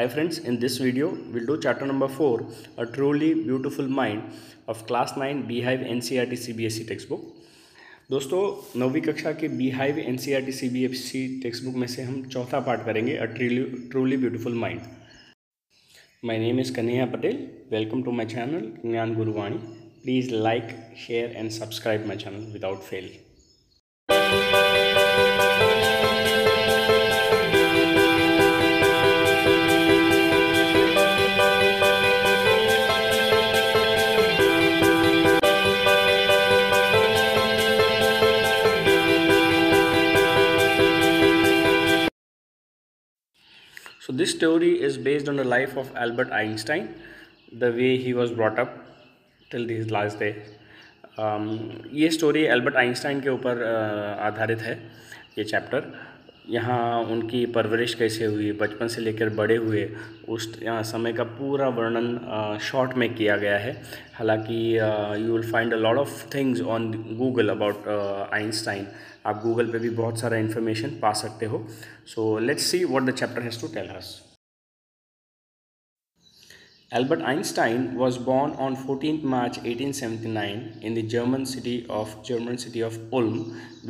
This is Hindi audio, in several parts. Hi friends, in this video we'll do chapter number 4, A Truly Beautiful Mind of class 9 Beehive NCERT CBSE textbook। दोस्तों नौवीं कक्षा के Beehive NCERT CBSE textbook में से हम चौथा पार्ट करेंगे A Truly Beautiful Mind। My name is Kanaiya Patel, welcome to my channel Gyanguru Vaani। Please like, share and subscribe my channel without fail। So this story is based on the life of Albert Einstein, the way he was brought up till his last day। ये story Albert Einstein के ऊपर आधारित है। ये chapter यहाँ उनकी परवरिश कैसे हुई, बचपन से लेकर बड़े हुए, उस समय का पूरा वर्णन शॉर्ट में किया गया है। हालांकि you will find a lot of things on Google about Einstein. आप गूगल पे भी बहुत सारा इन्फॉर्मेशन पा सकते हो। So let's see what the chapter has to tell us. Albert Einstein was born on 14th March 1879 in the German city of Ulm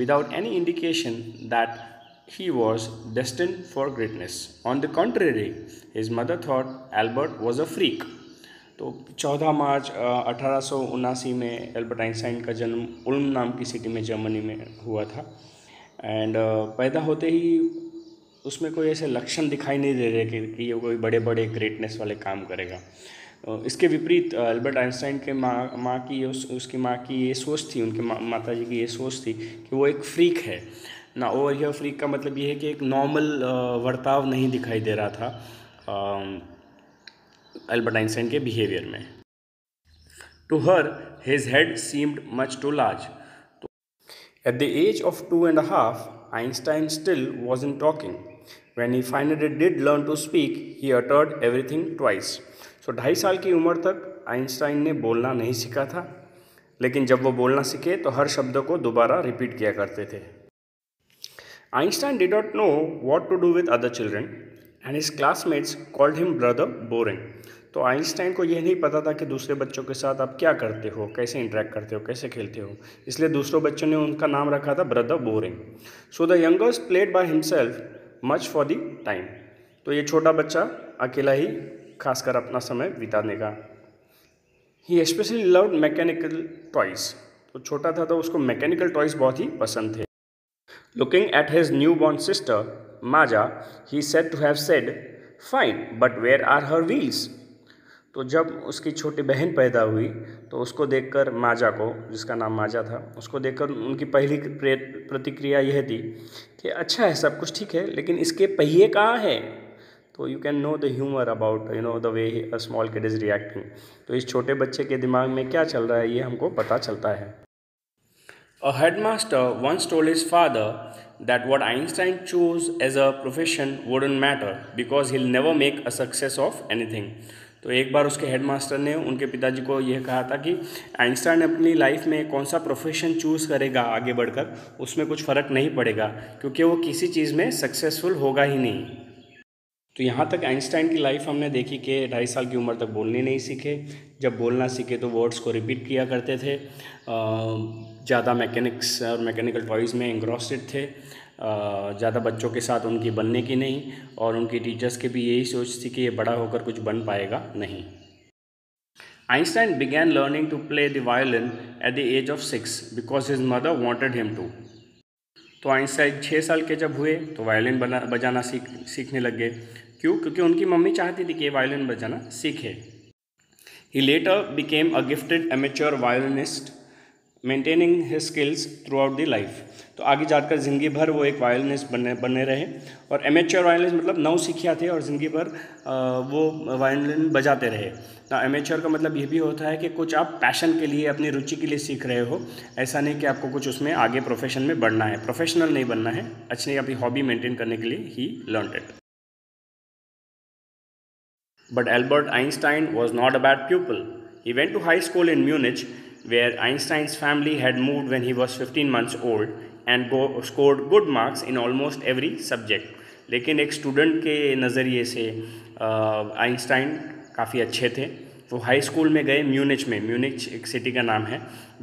without any indication that he was destined for greatness. On the contrary, his mother thought Albert was a freak। तो 14 मार्च 1879 में एल्बर्ट आइंस्टाइन का जन्म उल्म नाम की सिटी में, जर्मनी में हुआ था। एंड पैदा होते ही उसमें कोई ऐसे लक्षण दिखाई नहीं दे रहे कि ये कोई बड़े बड़े ग्रेटनेस वाले काम करेगा। इसके विपरीत एल्बर्ट आइंस्टाइन के उसकी माँ की ये सोच थी, उनके माता जी की ये सोच थी कि वो एक फ्रीक है ना। और यह फ्रीक का मतलब ये है कि एक नॉर्मल वर्ताव नहीं दिखाई दे रहा था एल्बर्ट आइंस्टाइन के बिहेवियर में। To her his head seemed much too large. At the age of 2.5 Einstein still was in talking. When he finally did learn to speak he uttered everything twice. So 2.5 साल की उम्र तक आइंस्टाइन ने बोलना नहीं सीखा था, लेकिन जब वो बोलना सीखे तो हर शब्द को दोबारा रिपीट किया करते थे। Einstein did not know what to do with other children and his classmates called him brother boring। तो आइंस्टाइन को यह नहीं पता था कि दूसरे बच्चों के साथ आप क्या करते हो, कैसे इंटरेक्ट करते हो, कैसे खेलते हो, इसलिए दूसरों बच्चों ने उनका नाम रखा था brother boring. So the youngest played by himself much for the time. तो ये छोटा बच्चा अकेला ही खासकर अपना समय बिताने का। He specially loved mechanical toys. तो छोटा था तो उसको मैकेनिकल टॉयज़ बहुत ही पसंद थे। Looking at his newborn sister Maja, he said to have said, "Fine, but where are her wheels?" तो जब उसकी छोटी बहन पैदा हुई तो उसको देखकर माजा को, जिसका नाम माजा था, उसको देखकर उनकी पहली प्रतिक्रिया यह थी कि अच्छा है, सब कुछ ठीक है, लेकिन इसके पहिए कहाँ हैं। तो you can know the humour about the way a small kid is reacting. तो इस छोटे बच्चे के दिमाग में क्या चल रहा है ये हमको पता चलता है। A headmaster once told his father that what Einstein chose as a profession wouldn't matter because he'll never make a success of anything। तो एक बार उसके हेडमास्टर ने उनके पिताजी को यह कहा था कि आइंस्टाइन अपनी लाइफ में कौन सा प्रोफेशन चूज़ करेगा आगे बढ़कर, उसमें कुछ फ़र्क नहीं पड़ेगा क्योंकि वो किसी चीज़ में सक्सेसफुल होगा ही नहीं। तो यहाँ तक आइंस्टाइन की लाइफ हमने देखी कि 2.5 साल की उम्र तक बोलने नहीं सीखे, जब बोलना सीखे तो वर्ड्स को रिपीट किया करते थे, ज़्यादा मैकेनिक्स और मैकेनिकल टॉयज़ में एंग्रॉस्टेड थे, ज़्यादा बच्चों के साथ उनकी बनने की नहीं, और उनकी टीचर्स के भी यही सोच थी कि ये बड़ा होकर कुछ बन पाएगा नहीं। Einstein began learning to play the violin at the age of 6 because his mother wanted him to. तो आइंस्टाइन 6 साल के जब हुए तो वायलिन बजाना सीखने लग गए। क्यों? क्योंकि उनकी मम्मी चाहती थी कि वायलिन बजाना सीखे। He later became a gifted amateur violinist maintaining his skills throughout the life. तो आगे जाकर ज़िंदगी भर वो एक वायलिनिस्ट बने रहे, और एमेच्योर वायलिनिस्ट मतलब नौसिखिया थे और ज़िंदगी भर वो वायलिन बजाते रहे। ना एमेच्योर का मतलब ये भी होता है कि कुछ आप पैशन के लिए, अपनी रुचि के लिए सीख रहे हो, ऐसा नहीं कि आपको कुछ उसमें आगे प्रोफेशन में बढ़ना है, प्रोफेशनल नहीं बनना है, अच्छी अपनी हॉबी मेंटेन करने के लिए ही learn it. But Albert Einstein was not a bad people. He went to high school in Munich where Einstein's family had moved when he was 15 months old and scored good marks in almost every subject। लेकिन एक स्टूडेंट के नज़रिए से आइंस्टाइन काफ़ी अच्छे थे। वो हाई स्कूल में गए म्यूनिच में, म्यूनिच एक सिटी का नाम है,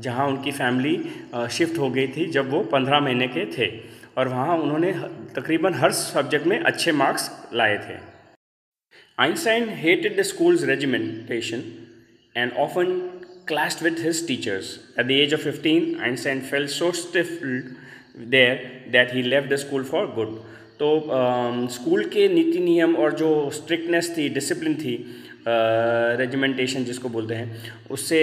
जहाँ उनकी फैमिली शिफ्ट हो गई थी जब वो 15 महीने के थे, और वहाँ उन्होंने तकरीबन हर सब्जेक्ट में अच्छे मार्क्स लाए थे। Einstein hated the school's regimentation and often clashed with his teachers. At the age of 15, Einstein felt so stifled there that he left the school for good. तो स्कूल के नीति नियम और जो स्ट्रिक्टनेस थी, डिसिप्लिन थी, रेजिमेंटेशन जिसको बोलते हैं, उससे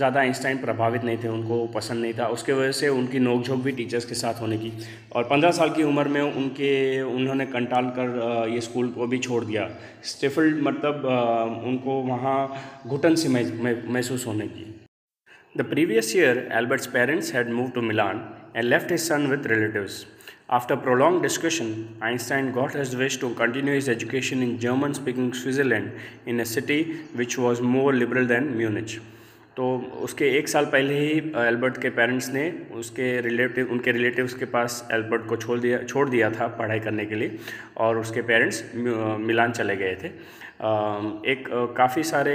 ज़्यादा आइंस्टाइन प्रभावित नहीं थे, उनको पसंद नहीं था। उसके वजह से उनकी नोकझोंक भी टीचर्स के साथ होने की, और 15 साल की उम्र में उन्होंने कंटाल कर ये स्कूल को भी छोड़ दिया। स्टिफल्ड मतलब उनको वहाँ घुटन सी महसूस होने की। The previous year Albert's parents had move to Milan and left his son with relatives. After prolonged discussion, Einstein got his wish to continue his education in German-speaking Switzerland in a city which was more liberal than Munich. तो उसके 1 साल पहले ही एल्बर्ट के पेरेंट्स ने उनके रिलेटिव्स के पास एल्बर्ट को छोड़ दिया था पढ़ाई करने के लिए, और उसके पेरेंट्स मिलान चले गए थे। एक काफ़ी सारे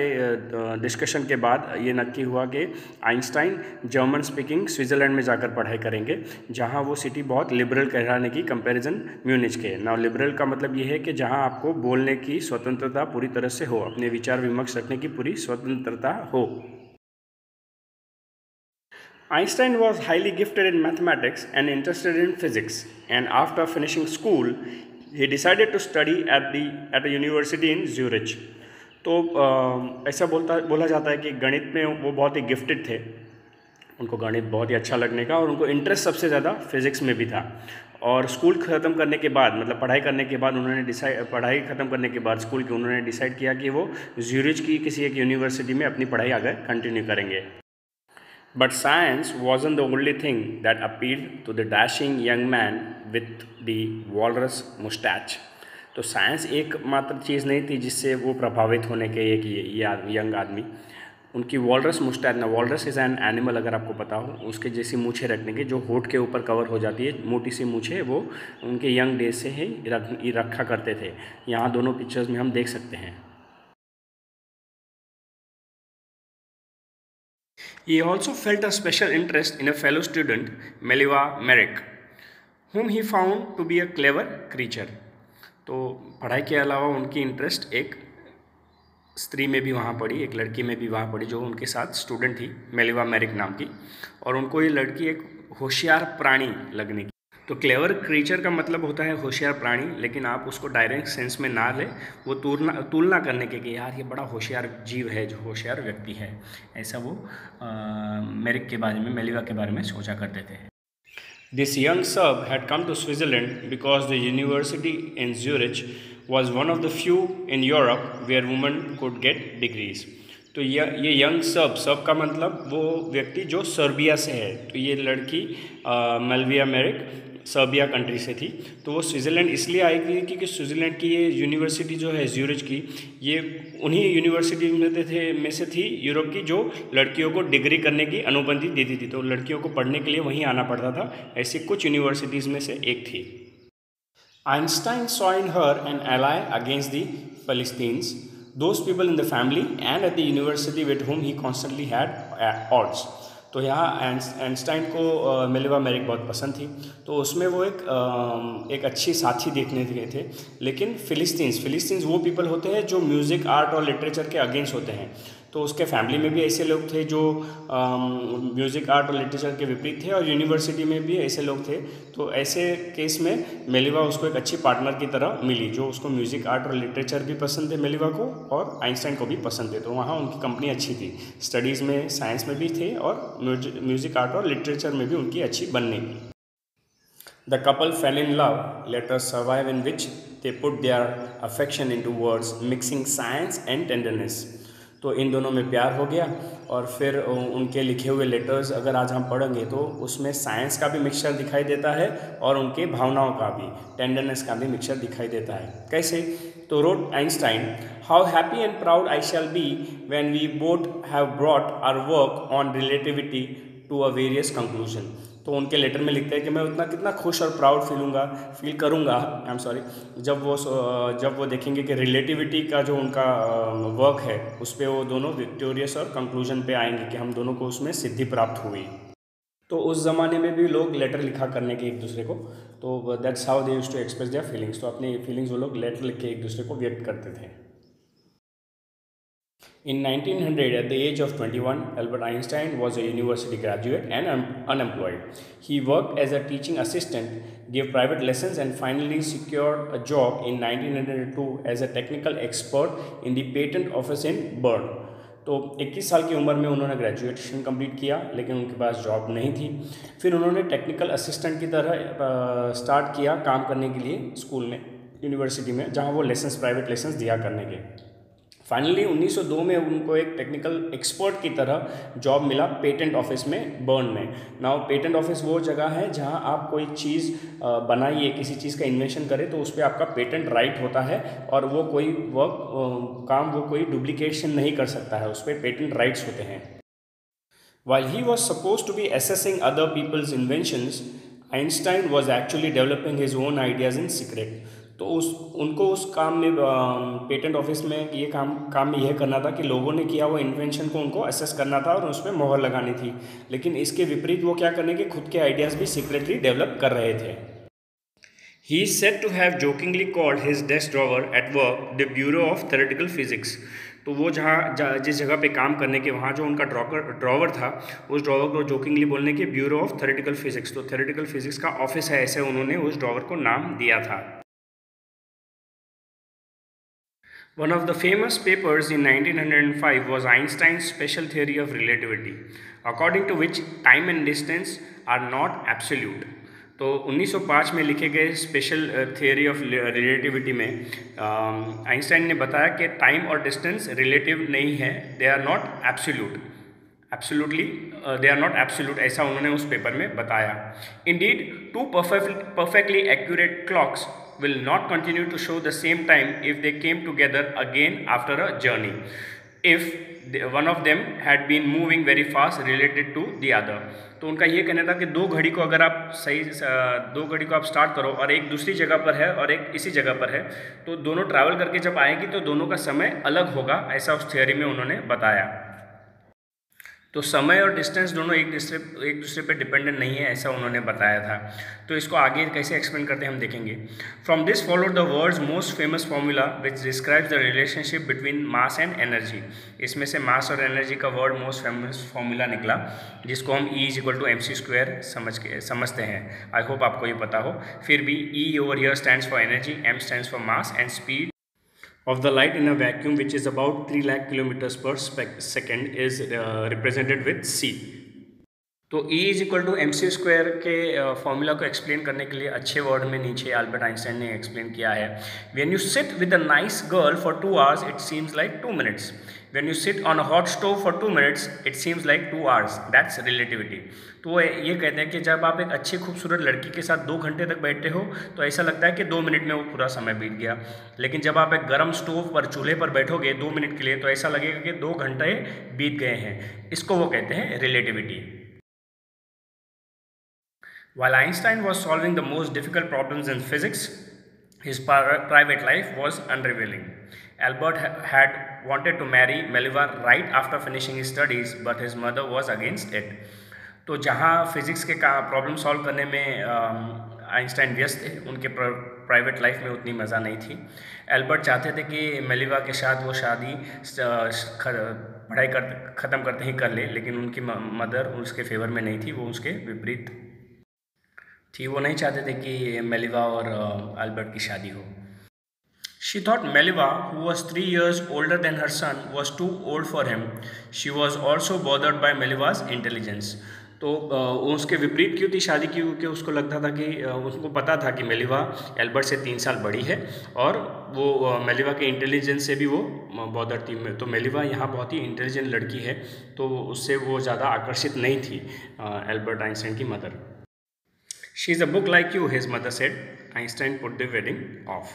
डिस्कशन के बाद ये नक्की हुआ कि आइंस्टाइन जर्मन स्पीकिंग स्विट्ज़रलैंड में जाकर पढ़ाई करेंगे, जहाँ वो सिटी बहुत लिबरल कहलाने की कंपैरिजन म्यूनिच के। नाउ लिबरल का मतलब ये है कि जहाँ आपको बोलने की स्वतंत्रता पूरी तरह से हो, अपने विचार विमर्श रखने की पूरी स्वतंत्रता हो। Einstein was highly gifted in mathematics and interested in physics, and after finishing school, he decided to study at a university in Zurich. तो ऐसा बोला जाता है कि गणित में वो बहुत ही गिफ्टेड थे, उनको गणित बहुत ही अच्छा लगने का, और उनको इंटरेस्ट सबसे ज़्यादा फिज़िक्स में भी था। और स्कूल ख़त्म करने के बाद, मतलब पढ़ाई करने के बाद उन्होंने पढ़ाई ख़त्म करने के बाद स्कूल की उन्होंने डिसाइड किया कि वो ज्यूरिच की किसी एक यूनिवर्सिटी में अपनी पढ़ाई आगे कंटिन्यू करेंगे। But science wasn't the only thing that appealed to the dashing young man with the walrus mustache. तो साइंस एक मात्र चीज़ नहीं थी जिससे वो प्रभावित होने के एक यंग आदमी, उनकी वॉलरस मुस्टैच ना, वॉलरस इज़ एन एनिमल, अगर आपको पता हो, उसके जैसी मूँछें रखने के, जो होठ के ऊपर कवर हो जाती है, मोटी सी मूँछें, वो उनके यंग डेज से ही रखा करते थे। यहाँ दोनों पिक्चर्स में हम देख सकते हैं। He also felt a special interest in a fellow student, Mileva Marić, whom he found to be a clever creature. तो पढ़ाई के अलावा उनकी इंटरेस्ट एक स्त्री में भी वहाँ पड़ी, एक लड़की में भी वहाँ पड़ी, जो उनके साथ स्टूडेंट थी, मेलिवा मैरिक नाम की, और उनको ये लड़की एक होशियार प्राणी लगने की। तो क्लेवर क्रीचर का मतलब होता है होशियार प्राणी, लेकिन आप उसको डायरेक्ट सेंस में ना ले, वो तुलना करने के कि यार ये बड़ा होशियार जीव है, जो होशियार व्यक्ति है, ऐसा वो मेरिक के बारे में, मेलिवा के बारे में सोचा करते थे। दिस यंग सब had come to Switzerland because the university in Zurich was one of the few in Europe where women could get degrees. तो ये यंग सब का मतलब वो व्यक्ति जो सर्बिया से है, तो ये लड़की मेलिवा मैरिक सर्बिया कंट्री से थी। तो वो स्विट्ज़रलैंड इसलिए आई थी क्योंकि स्विट्ज़रलैंड की ये यूनिवर्सिटी जो है ज्यूरिच की, ये उन्हीं यूनिवर्सिटी में से थी यूरोप की जो लड़कियों को डिग्री करने की अनुमति देती थी। तो लड़कियों को पढ़ने के लिए वहीं आना पड़ता था, ऐसी कुछ यूनिवर्सिटीज़ में से एक थी। Einstein saw in her an ally against the Philistines, those people in the family and at the university with whom he constantly had odds. तो यहाँ आइंस्टाइन को मिलेवा मैरिक बहुत पसंद थी, तो उसमें वो एक अच्छी साथी देखने गए थे। लेकिन फ़िलिस्तीन्स वो पीपल होते हैं जो म्यूज़िक, आर्ट और लिटरेचर के अगेंस्ट होते हैं। तो उसके फैमिली में भी ऐसे लोग थे जो म्यूज़िक, आर्ट और लिटरेचर के विपरीत थे, और यूनिवर्सिटी में भी ऐसे लोग थे। तो ऐसे केस में मेलिवा उसको एक अच्छी पार्टनर की तरह मिली, जो उसको म्यूज़िक, आर्ट और लिटरेचर भी पसंद थे मेलिवा को, और आइंस्टाइन को भी पसंद थे। तो वहाँ उनकी कंपनी अच्छी थी, स्टडीज़ में, साइंस में भी थे, और म्यूज़िक, आर्ट और लिटरेचर में भी उनकी अच्छी बनने की। The couple fell in love, letter survive in which they put their affection into words, mixing science and tenderness. तो इन दोनों में प्यार हो गया, और फिर उनके लिखे हुए लेटर्स अगर आज हम पढ़ेंगे तो उसमें साइंस का भी मिक्सचर दिखाई देता है, और उनके भावनाओं का भी, टेंडरनेस का भी मिक्सचर दिखाई देता है। कैसे? तो wrote Einstein, how happy and proud I shall be when we both have brought our work on relativity to a various conclusion. तो उनके लेटर में लिखते हैं कि मैं उतना कितना खुश और प्राउड फील करूँगा जब वो देखेंगे कि रिलेटिविटी का जो उनका वर्क है उस पर वो दोनों विक्टोरियस और कंक्लूजन पे आएंगे कि हम दोनों को उसमें सिद्धि प्राप्त हुई। तो उस ज़माने में भी लोग लेटर लिखा करने के एक दूसरे को, तो that's how they used to express their feelings. तो अपनी फीलिंग्स वो लोग लेटर लिख के एक दूसरे को व्यक्त करते थे। In 1900, at the age of 21, Albert Einstein was a university graduate and unemployed. He worked as a teaching assistant, gave private lessons, and finally secured a job in 1902 as a technical expert in the patent office in Bern. तो 21 साल की उम्र में उन्होंने ग्रेजुएशन कंप्लीट किया, लेकिन उनके पास जॉब नहीं थी। फिर उन्होंने टेक्निकल असिस्टेंट की तरह स्टार्ट किया काम करने के लिए स्कूल में, यूनिवर्सिटी में, जहाँ वो लेसन्स, प्राइवेट लेसन्स दिया करने के। फाइनली 1902 में उनको एक टेक्निकल एक्सपर्ट की तरह जॉब मिला पेटेंट ऑफिस में, बर्न में। नाउ पेटेंट ऑफिस वो जगह है जहां आप कोई चीज़ बनाइए, किसी चीज़ का इन्वेंशन करें तो उस पर आपका पेटेंट राइट होता है, और वो कोई वर्क काम वो कोई डुप्लीकेशन नहीं कर सकता है, उस पर पेटेंट राइट्स होते हैं। While he was supposed to be assessing other people's inventions, Einstein was actually developing his own ideas in secret. तो उनको उस काम में, पेटेंट ऑफिस में ये काम यह करना था कि लोगों ने किया हुआ इन्वेंशन को उनको असेस करना था और उसमें मोहर लगानी थी, लेकिन इसके विपरीत वो क्या करने के खुद के आइडियाज़ भी सीक्रेटली डेवलप कर रहे थे। He is said to have jokingly called his desk drawer at work the Bureau of Theoretical Physics. तो वो जिस जगह पे काम करने के, वहाँ जो उनका ड्रॉवर था, उस ड्रॉवर को जोकिंगली बोलने के ब्यूरो ऑफ थ्योरेटिकल फिजिक्स, तो थ्योरेटिकल फिजिक्स का ऑफिस है, ऐसे उन्होंने उस ड्रॉवर को नाम दिया था। One of the famous papers in 1905 was Einstein's special theory of relativity, according to which time and distance are not absolute. तो 1905 में लिखे गए स्पेशल थ्योरी ऑफ रिलेटिविटी में आइंस्टाइन ने बताया कि टाइम और डिस्टेंस रिलेटिव नहीं है, दे आर नॉट एब्सोल्यूट, ऐसा उन्होंने उस पेपर में बताया। Indeed two perfectly accurate clocks will not continue to show the same time if they came together again after a journey, if one of them had been moving very fast related to the other. तो उनका ये कहना था कि दो घड़ी को आप स्टार्ट करो और एक दूसरी जगह पर है और एक इसी जगह पर है, तो दोनों ट्रैवल करके जब आएगी तो दोनों का समय अलग होगा, ऐसा उस थियोरी में उन्होंने बताया। तो समय और डिस्टेंस दोनों एक दूसरे पे डिपेंडेंट नहीं है, ऐसा उन्होंने बताया था। तो इसको आगे कैसे एक्सप्लेन करते हैं हम देखेंगे। From this follow the world's most famous formula which describes the relationship between mass and energy. इसमें से मास और एनर्जी का वर्ल्ड मोस्ट फेमस फॉर्मूला निकला, जिसको हम E=mc² समझते हैं। आई होप आपको ये पता हो। फिर भी E/here stands for energy, m stands for mass and speed of the light in a vacuum which is about 3 lakh kilometers per second is represented with c. तो E=mc² के फॉर्मूला को एक्सप्लेन करने के लिए अच्छे वर्ड में नीचे अल्बर्ट आइंस्टाइन ने एक्सप्लेन किया है। When you sit with a nice girl for 2 hours it seems like 2 minutes. When you sit on a hot stove for 2 minutes it seems like 2 hours. That's relativity. तो ये कहते हैं कि जब आप एक अच्छी खूबसूरत लड़की के साथ 2 घंटे तक बैठे हो तो ऐसा लगता है कि 2 मिनट में वो पूरा समय बीत गया, लेकिन जब आप एक गर्म स्टोव पर, चूल्हे पर बैठोगे 2 मिनट के लिए तो ऐसा लगेगा कि 2 घंटे बीत गए हैं। इसको वो कहते हैं relativity. While Einstein was solving the most difficult problems in physics, his private life was unrevealing. Albert had wanted to marry Mileva right after finishing his studies, but his mother was against it. तो जहाँ फिजिक्स के प्रॉब्लम सॉल्व करने में आइंस्टाइन व्यस्त थे, उनके प्राइवेट लाइफ में उतनी मज़ा नहीं थी। एल्बर्ट चाहते थे कि मेलिवा के साथ वो शादी पढ़ाई ख़त्म करते ही कर ले, लेकिन उनकी मदर उसके फेवर में नहीं थी, वो उसके विपरीत थी। वो नहीं चाहते थे कि मेलिवा और अल्बर्ट की शादी हो। She thought Mileva, who was 3 years older than her son, was too old for him. She was also bothered by Meliva's intelligence. तो उसके विपरीत क्यों थी शादी, क्योंकि उसको लगता था कि उसको पता था कि मेलिवा एल्बर्ट से 3 साल बड़ी है और वो मेलिवा के इंटेलिजेंस से भी वो बॉदर थी। तो मेलिवा यहाँ बहुत ही इंटेलिजेंट लड़की है, तो उससे वो ज़्यादा आकर्षित नहीं थी एल्बर्ट आइंस्टाइन की mother. She is a book like you, his mother said. Einstein put the wedding off.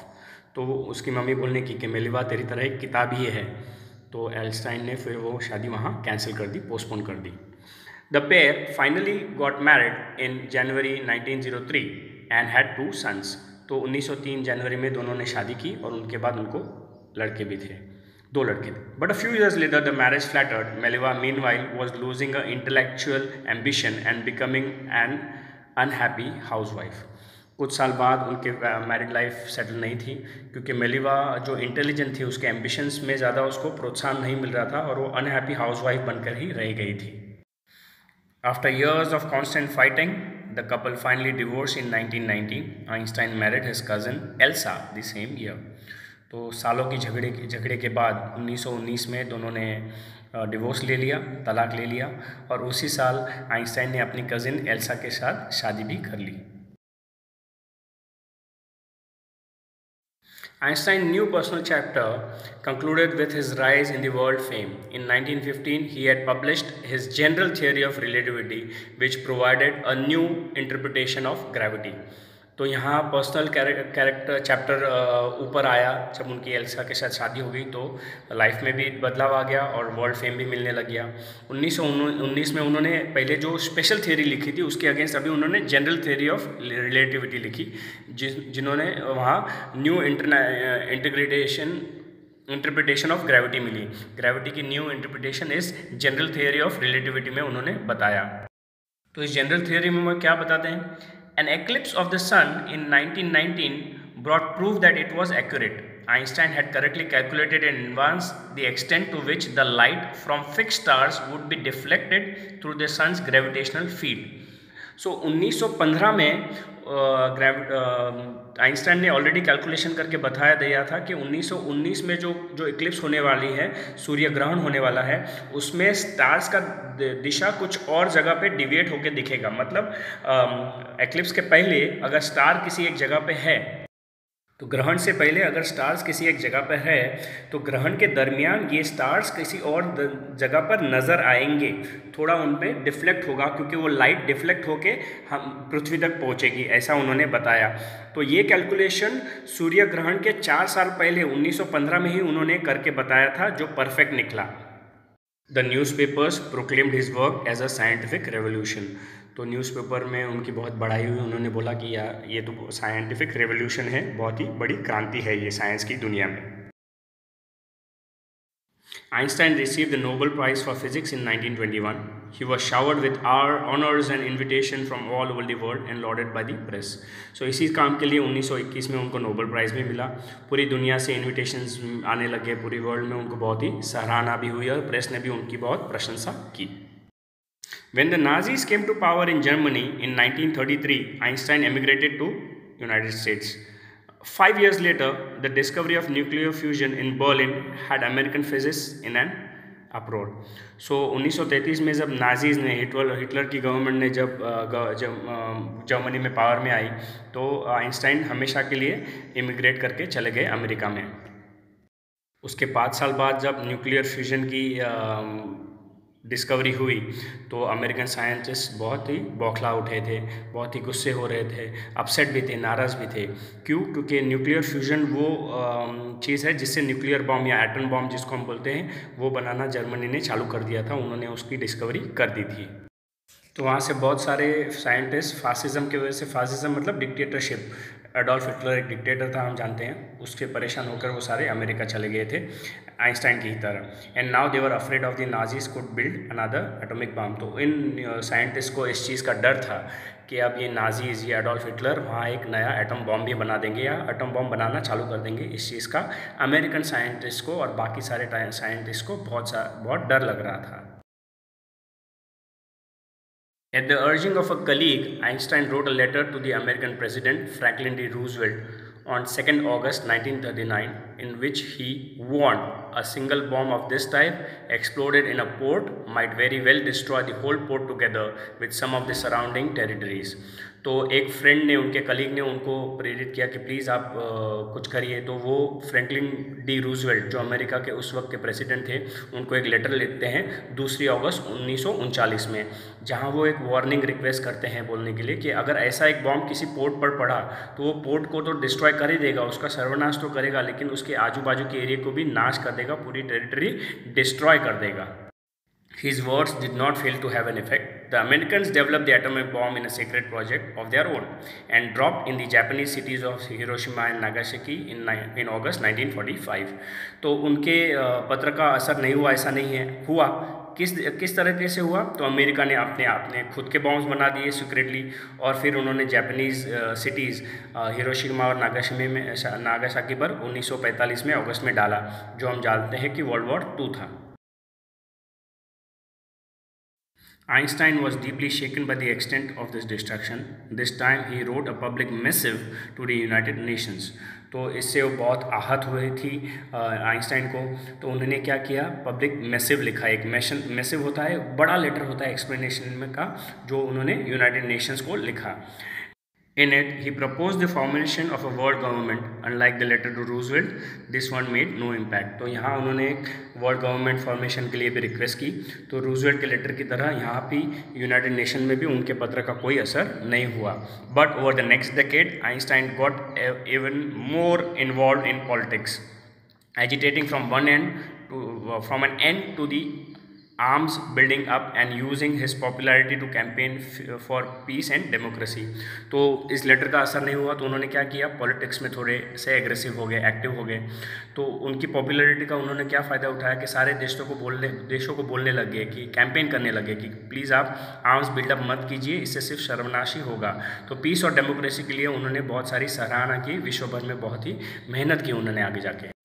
तो उसकी मम्मी बोलने की कि मेलिवा तेरी तरह एक किताब ही है, तो आइंस्टाइन ने फिर वो शादी वहाँ कैंसिल कर दी, पोस्टपोन कर दी। The pair finally got married in January 1903 and had two sons. तो 1903 जनवरी में दोनों ने शादी की और उनके बाद उनको लड़के भी थे, दो लड़के थे. But a few years later the marriage flattered. Mileva meanwhile was losing her intellectual ambition and becoming an unhappy housewife. कुछ साल बाद उनके मैरिड लाइफ सेटल नहीं थी क्योंकि मिलेवा जो इंटेलिजेंट थी उसके एम्बिशंस में ज़्यादा उसको प्रोत्साहन नहीं मिल रहा था और वो अनहैप्पी हाउसवाइफ बनकर ही रह गई थी. After years of constant fighting the couple finally divorce in 1990. Einstein married his cousin Elsa the same year. तो सालों की झगड़े के बाद 1919 में दोनों ने डिवोर्स ले लिया, तलाक ले लिया और उसी साल आइंस्टाइन ने अपनी कज़न एल्सा के साथ शादी भी कर ली. Einstein's new personal chapter concluded with his rise in the world fame. In 1915, he had published his general theory of relativity, which provided a new interpretation of gravity. तो यहाँ पर्सनल कैरेक्टर चैप्टर ऊपर आया जब उनकी एल्सा के साथ शादी हो गई तो लाइफ में भी बदलाव आ गया और वर्ल्ड फेम भी मिलने लग गया. 1919 में उन्होंने पहले जो स्पेशल थ्योरी लिखी थी उसके अगेंस्ट अभी उन्होंने जनरल थ्योरी ऑफ रिलेटिविटी लिखी जिन्होंने वहाँ न्यू इंटरप्रिटेशन ऑफ ग्रेविटी मिली. ग्रेविटी की न्यू इंटरप्रिटेशन इस जनरल थ्योरी ऑफ रिलेटिविटी में उन्होंने बताया. तो इस जनरल थ्योरी में क्या बताते हैं. An eclipse of the sun in 1919 brought proof that it was accurate. Einstein had correctly calculated in advance the extent to which the light from fixed stars would be deflected through the sun's gravitational field. So 1915 में आइंस्टाइन ने ऑलरेडी कैलकुलेशन करके बताया दिया था कि 1919 में जो इक्लिप्स होने वाली है, सूर्य ग्रहण होने वाला है, उसमें स्टार्स का दिशा कुछ और जगह पे डिविएट होकर दिखेगा. मतलब इक्लिप्स के पहले अगर स्टार किसी एक जगह पे है तो ग्रहण से पहले अगर स्टार्स किसी एक जगह पर है तो ग्रहण के दरमियान ये स्टार्स किसी और जगह पर नज़र आएंगे, थोड़ा उन पर डिफ्लेक्ट होगा क्योंकि वो लाइट डिफ्लेक्ट होके हम पृथ्वी तक पहुँचेगी, ऐसा उन्होंने बताया. तो ये कैलकुलेशन सूर्य ग्रहण के 4 साल पहले 1915 में ही उन्होंने करके बताया था जो परफेक्ट निकला. The newspapers proclaimed his work as a scientific revolution. तो न्यूज़पेपर में उनकी बहुत बढ़ाई हुई, उन्होंने बोला कि यार ये तो साइंटिफिक रेवोल्यूशन है, बहुत ही बड़ी क्रांति है ये साइंस की दुनिया में. Einstein received the Nobel Prize for Physics in 1921. He was showered with honors and invitation from all over the world and lauded by the press. So इसी काम के लिए 1921 में उनको नोबेल प्राइज़ भी मिला. पूरी दुनिया से इन्विटेशंस आने लगे, पूरी वर्ल्ड में उनको बहुत ही सराहना भी हुई और प्रेस ने भी उनकी बहुत प्रशंसा की. When the Nazis came to power in Germany in 1933, Einstein emigrated to United States. 5 years later, the discovery of nuclear fusion in Berlin had American physicists in an uproar. So 1933 में जब नाजीज़ ने हिटलर की गवर्नमेंट ने जब जर्मनी में पावर में आई तो आइंस्टाइन हमेशा के लिए इमिग्रेट करके चले गए अमेरिका में. उसके 5 साल बाद जब न्यूक्लियर फ्यूजन की डिस्कवरी हुई तो अमेरिकन साइंटिस्ट बहुत ही बौखला उठे थे, बहुत ही गुस्से हो रहे थे, अपसेट भी थे, नाराज़ भी थे. क्यों? क्योंकि न्यूक्लियर फ्यूजन वो चीज़ है जिससे न्यूक्लियर बॉम्ब या एटम बॉम्ब जिसको हम बोलते हैं वो बनाना जर्मनी ने चालू कर दिया था, उन्होंने उसकी डिस्कवरी कर दी थी. तो वहाँ से बहुत सारे साइंटिस्ट फासिज़म की वजह से, फासिज़म मतलब डिक्टेटरशिप, एडोल्फ हिटलर एक डिक्टेटर था हम जानते हैं, उसके परेशान होकर वो सारे अमेरिका चले गए थे आइंस्टाइन की तरह. And now they were afraid of the Nazis could build another atomic bomb. तो इन साइंटिस्ट को इस चीज़ का डर था कि अब ये नाजीज़, ये एडोल्फ हिटलर वहाँ एक नया एटम बॉम्ब भी बना देंगे या एटम बॉम्ब बनाना चालू कर देंगे. इस चीज़ का अमेरिकन साइंटिस्ट को और बाकी सारे साइंटिस्ट को बहुत डर लग रहा था. At the urging of a colleague, Einstein wrote a letter to the American President Franklin D. Roosevelt on 2nd August 1939 in which he warned a single bomb of this type exploded in a port might very well destroy the whole port together with some of the surrounding territories. तो एक फ्रेंड ने, उनके कलीग ने उनको प्रेरित किया कि प्लीज़ आप कुछ करिए. तो वो फ्रैंकलिन डी रूजवेल्ट जो अमेरिका के उस वक्त के प्रेसिडेंट थे उनको एक लेटर लिखते हैं 2 अगस्त 1939 में, जहां वो एक वार्निंग रिक्वेस्ट करते हैं बोलने के लिए कि अगर ऐसा एक बॉम्ब किसी पोर्ट पर पड़ा तो वो पोर्ट को तो डिस्ट्रॉय कर ही देगा, उसका सर्वनाश तो करेगा लेकिन उसके आजू बाजू के एरिया को भी नाश कर देगा, पूरी टेरिटरी डिस्ट्रॉय कर देगा. His words did not fail to have an effect. The Americans developed the atomic bomb in a secret project of their own and dropped in the Japanese cities of Hiroshima and Nagasaki in August 1945. तो उनके पत्र का असर नहीं हुआ, ऐसा नहीं है, हुआ। किस तरीके से हुआ? तो अमेरिका ने अपने खुद के बॉम्ब्स बना दिए सीक्रेटली, और फिर उन्होंने जापानीज़ सिटीज़ हिरोशिमा और नागासाकी पर 1945 में अगस्त में डाला, जो हम जानते हैं कि World War II था। Einstein was deeply shaken by the extent of this destruction. This time he wrote a public missive to the United Nations. तो इससे वो बहुत आहत हुई थी आइंस्टाइन को, तो उन्होंने क्या किया, पब्लिक मैसिव लिखा। एक मैसिव होता है, बड़ा लेटर होता है एक्सप्लेनेशन में का, जो उन्होंने यूनाइटेड नेशंस को लिखा। In it he propose the formation of a world government, unlike the letter to Roosevelt this one made no impact. तो यहाँ उन्होंने एक वर्ल्ड गवर्नमेंट फॉर्मेशन के लिए भी रिक्वेस्ट की, तो रूजवेल्ट के लेटर की तरह यहाँ भी यूनाइटेड नेशन में भी उनके पत्र का कोई असर नहीं हुआ। But over the next decade Einstein got even more involve in politics, agitating from an end to the arms, building up and using his popularity to campaign for peace and democracy. तो इस लेटर का असर नहीं हुआ, तो उन्होंने क्या किया, पॉलिटिक्स में थोड़े से एग्रेसिव हो गए, एक्टिव हो गए। तो उनकी पॉपुलैरिटी का उन्होंने क्या फ़ायदा उठाया कि सारे देशों को बोलने लगे, कि कैंपेन करने लगे कि प्लीज़ आप आर्म्स बिल्डअप मत कीजिए, इससे सिर्फ सर्वनाशी होगा। तो पीस और डेमोक्रेसी के लिए उन्होंने बहुत सारी सराहना की, विश्व भर में बहुत ही मेहनत की उन्होंने आगे जाके।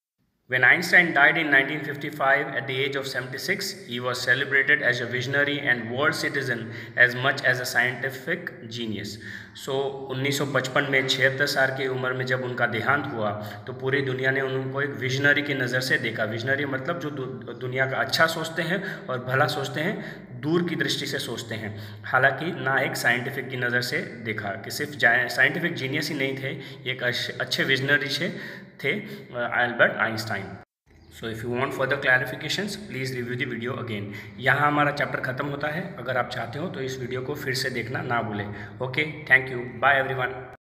When Einstein died in 1955 at the age of 76, he was celebrated as a visionary and world citizen as much as a scientific genius. So 1955 में 76 साल की उम्र में जब उनका देहांत हुआ, तो पूरी दुनिया ने उनको एक विजनरी की नज़र से देखा। विजनरी मतलब जो दुनिया का अच्छा सोचते हैं और भला सोचते हैं, दूर की दृष्टि से सोचते हैं, हालांकि ना एक साइंटिफिक की नज़र से देखा कि सिर्फ साइंटिफिक जीनियस ही नहीं थे, एक अच्छे विजनरी थे Albert Einstein. So if you want further clarifications please review the video again. यहाँ हमारा चैप्टर खत्म होता है, अगर आप चाहते हो तो इस वीडियो को फिर से देखना ना भूलें। Okay, thank you, bye everyone.